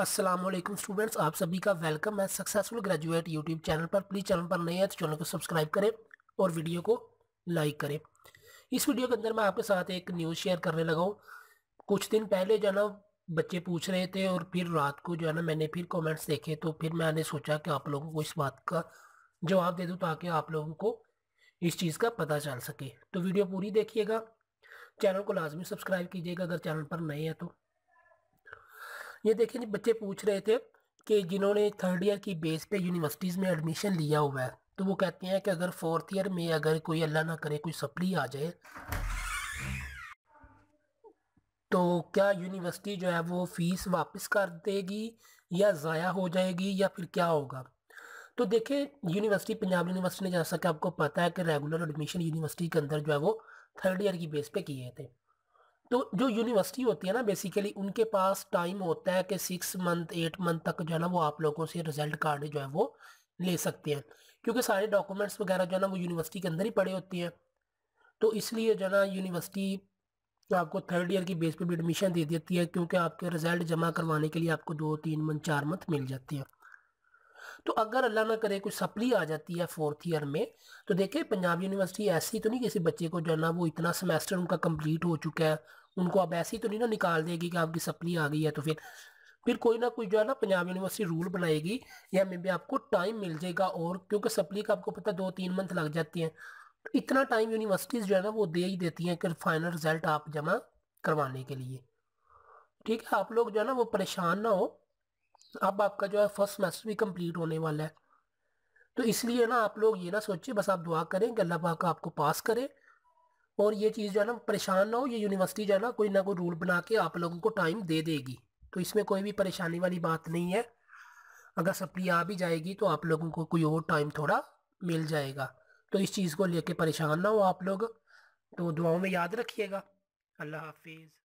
अस्सलामुअलैकुम स्टूडेंट्स, आप सभी का वेलकम है सक्सेसफुल ग्रेजुएट यूट्यूब चैनल पर। प्लीज़ चैनल पर नए हैं तो चैनल को सब्सक्राइब करें और वीडियो को लाइक करें। इस वीडियो के अंदर मैं आपके साथ एक न्यूज़ शेयर करने लगा हूँ। कुछ दिन पहले जो है ना बच्चे पूछ रहे थे और फिर रात को जो है ना मैंने फिर कॉमेंट्स देखे, तो फिर मैंने सोचा कि आप लोगों को इस बात का जवाब दे दूँ ताकि आप लोगों को इस चीज़ का पता चल सके। तो वीडियो पूरी देखिएगा, चैनल को लाजमी सब्सक्राइब कीजिएगा अगर चैनल पर नए हैं तो। ये देखिए जी, बच्चे पूछ रहे थे कि जिन्होंने थर्ड ईयर की बेस पे यूनिवर्सिटीज़ में एडमिशन लिया हुआ है, तो वो कहते हैं कि अगर फोर्थ ईयर में अगर कोई अल्लाह ना करे कोई सप्ली आ जाए तो क्या यूनिवर्सिटी जो है वो फीस वापस कर देगी या ज़ाया हो जाएगी या फिर क्या होगा। तो देखिए, यूनिवर्सिटी पंजाब यूनिवर्सिटी ने, जैसा कि आपको पता है कि रेगुलर एडमिशन यूनिवर्सिटी के अंदर जो है वो थर्ड ईयर की बेस पे किए थे। तो जो यूनिवर्सिटी होती है ना बेसिकली उनके पास टाइम होता है कि 6 मंथ 8 मंथ तक जो है ना वो आप लोगों से रिजल्ट कार्ड जो है वो ले सकते हैं, क्योंकि सारे डॉक्यूमेंट्स वगैरह जो है ना वो यूनिवर्सिटी के अंदर ही पड़े होते हैं। तो इसलिए जो है ना यूनिवर्सिटी आपको थर्ड ईयर की बेस पे भी एडमिशन दे देती है, क्योंकि आपके रिजल्ट जमा करवाने के लिए आपको 2 3 मंथ 4 मंथ मिल जाते हैं। तो अगर अल्लाह ना करे कोई सप्ली आ जाती है फोर्थ ईयर में, तो देखिए पंजाब यूनिवर्सिटी ऐसी तो नहीं किसी बच्चे को जो है ना वो इतना सेमेस्टर उनका कंप्लीट हो चुका है, उनको अब ऐसी तो नहीं ना निकाल देगी कि आपकी सप्ली आ गई है। तो फिर कोई ना कोई जो है ना पंजाब यूनिवर्सिटी रूल बनाएगी या मे भी आपको टाइम मिल जाएगा, और क्योंकि सप्ली का आपको पता 2 3 मंथ लग जाते हैं, तो इतना टाइम यूनिवर्सिटीज़ जो है ना वो दे ही देती हैं कि फाइनल रिजल्ट आप जमा करवाने के लिए। ठीक है, आप लोग जो है ना वो परेशान ना हो। अब आपका जो है फर्स्ट सेमेस्टर भी कंप्लीट होने वाला है, तो इसलिए ना आप लोग ये ना सोचिए, बस आप दुआ करें कि अल्लाह पाक आपको पास करे और ये चीज़ जो है ना परेशान ना हो। ये यूनिवर्सिटी जो है ना कोई रूल बना के आप लोगों को टाइम दे देगी, तो इसमें कोई भी परेशानी वाली बात नहीं है। अगर सप्ली आ भी जाएगी तो आप लोगों को कोई और टाइम थोड़ा मिल जाएगा, तो इस चीज़ को लेके परेशान ना हो आप लोग। तो दुआओं में याद रखिएगा। अल्लाह हाफिज़।